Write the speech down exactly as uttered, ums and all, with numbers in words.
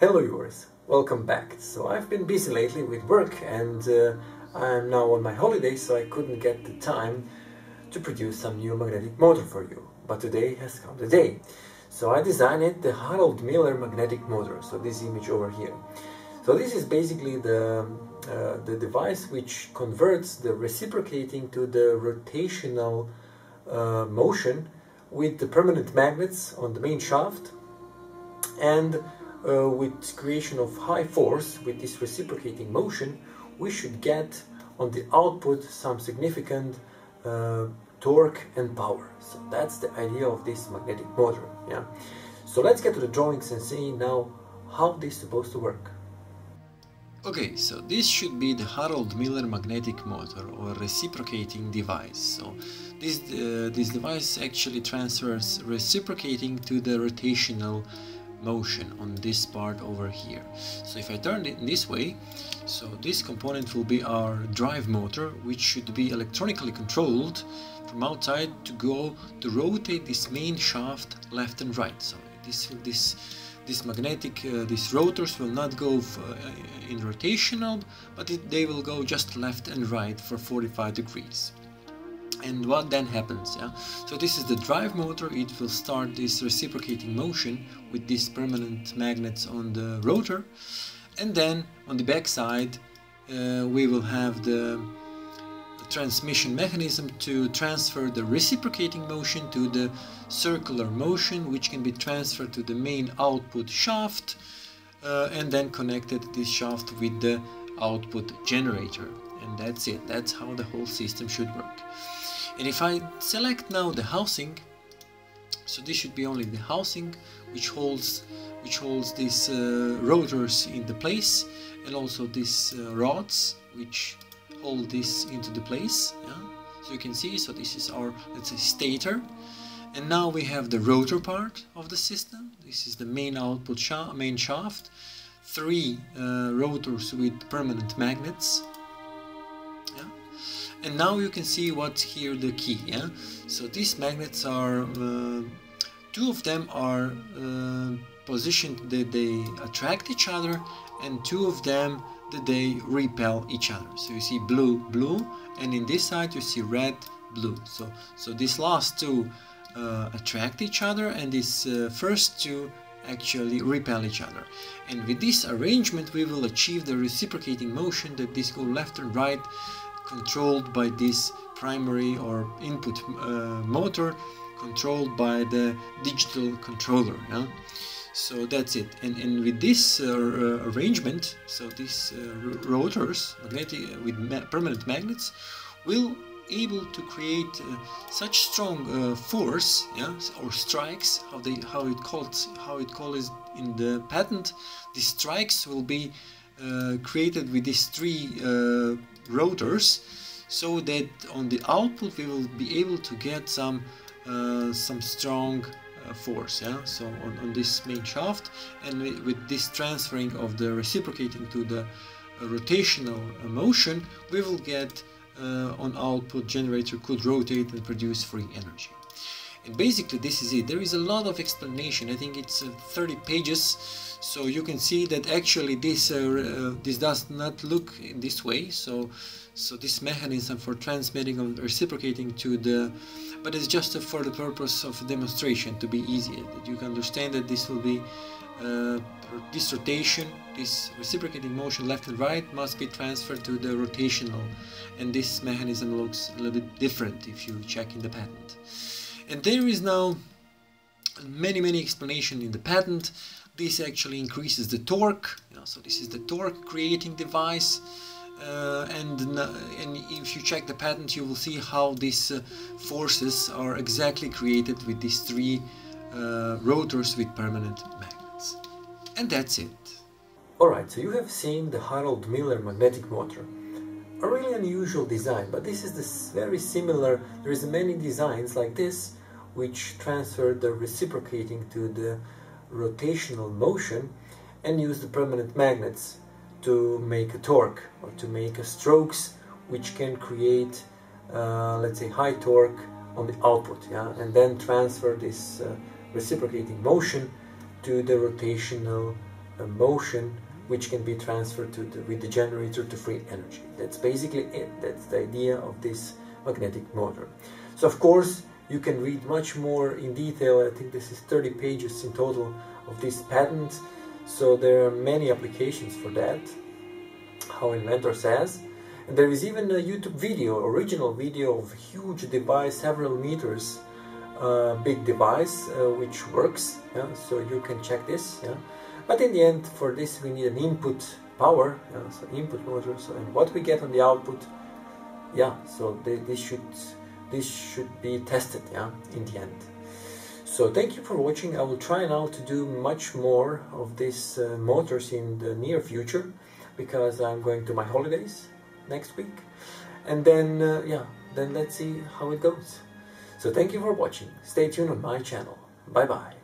Hello viewers, welcome back. So I've been busy lately with work and uh, I'm now on my holiday, so I couldn't get the time to produce some new magnetic motor for you. But today has come the day. So I designed the Harold Miller magnetic motor, so this image over here. So this is basically the, uh, the device which converts the reciprocating to the rotational uh, motion with the permanent magnets on the main shaft and Uh, with creation of high force with this reciprocating motion, we should get on the output some significant uh, torque and power. So that's the idea of this magnetic motor. Yeah. So let's get to the drawings and see now how this is supposed to work. Okay, so this should be the Harold Miller magnetic motor or reciprocating device. So this uh, this device actually transfers reciprocating to the rotational motion on this part over here. So if I turn it this way, so this component will be our drive motor, which should be electronically controlled from outside to go to rotate this main shaft left and right. So this this this magnetic uh, these rotors will not go in rotational, but it, they will go just left and right for forty-five degrees. And what then happens? Yeah, so this is the drive motor. It will start this reciprocating motion with these permanent magnets on the rotor, and then on the back side uh, we will have the transmission mechanism to transfer the reciprocating motion to the circular motion, which can be transferred to the main output shaft uh, and then connected this shaft with the output generator. And that's it. That's how the whole system should work. And if I select now the housing, so this should be only the housing which holds which holds these uh, rotors into place, and also these uh, rods which hold this into the place. Yeah? So you can see, so this is our, let's say, stator. And now we have the rotor part of the system. This is the main output shaft, main shaft. Three uh, rotors with permanent magnets. And now you can see what's here the key. Yeah? So these magnets are, uh, two of them are uh, positioned that they attract each other, and two of them that they repel each other. So you see blue, blue, and in this side you see red, blue. So, so these last two uh, attract each other, and these uh, first two actually repel each other. And with this arrangement we will achieve the reciprocating motion, that this go left and right, controlled by this primary or input uh, motor, controlled by the digital controller. Yeah? So that's it. And, and with this uh, arrangement, so these uh, rotors magnetic, with ma permanent magnets will able to create uh, such strong uh, force, yeah, or strikes, how they how it calls how it calls in the patent. The strikes will be uh, created with these three uh, rotors, so that on the output we will be able to get some uh, some strong uh, force. Yeah, so on, on this main shaft, and with, with this transferring of the reciprocating to the uh, rotational uh, motion, we will get uh, on output generator could rotate and produce free energy. And basically this is it. There is a lot of explanation. I think it's uh, thirty pages, so you can see that actually this uh, uh, this does not look in this way. So so this mechanism for transmitting and reciprocating to the, but it's just uh, for the purpose of demonstration, to be easier, that you can understand that this will be uh, this rotation, this reciprocating motion left and right must be transferred to the rotational, and this mechanism looks a little bit different if you check in the patent. And there is now many, many explanations in the patent. This actually increases the torque. You know, so this is the torque creating device. Uh, and, and if you check the patent, you will see how these uh, forces are exactly created with these three uh, rotors with permanent magnets. And that's it. Alright, so you have seen the Harold Miller magnetic motor. A really unusual design, but this is this very similar. There is many designs like this, which transfer the reciprocating to the rotational motion and use the permanent magnets to make a torque or to make a strokes which can create uh, let's say high torque on the output, yeah, and then transfer this uh, reciprocating motion to the rotational a motion which can be transferred to the, with the generator to free energy. That's basically it. That's the idea of this magnetic motor. So of course you can read much more in detail. I think this is thirty pages in total of this patent, so there are many applications for that, how inventor says. And there is even a YouTube video, original video of a huge device, several meters uh, big device, uh, which works, yeah? So you can check this. Yeah? But in the end, for this we need an input power, yeah? So input motor, so, and what we get on the output, yeah, so they, this should this should be tested, yeah, in the end. So thank you for watching. I will try now to do much more of these uh, motors in the near future, because I'm going to my holidays next week, and then uh, yeah, then let's see how it goes. So thank you for watching. Stay tuned on my channel. Bye bye.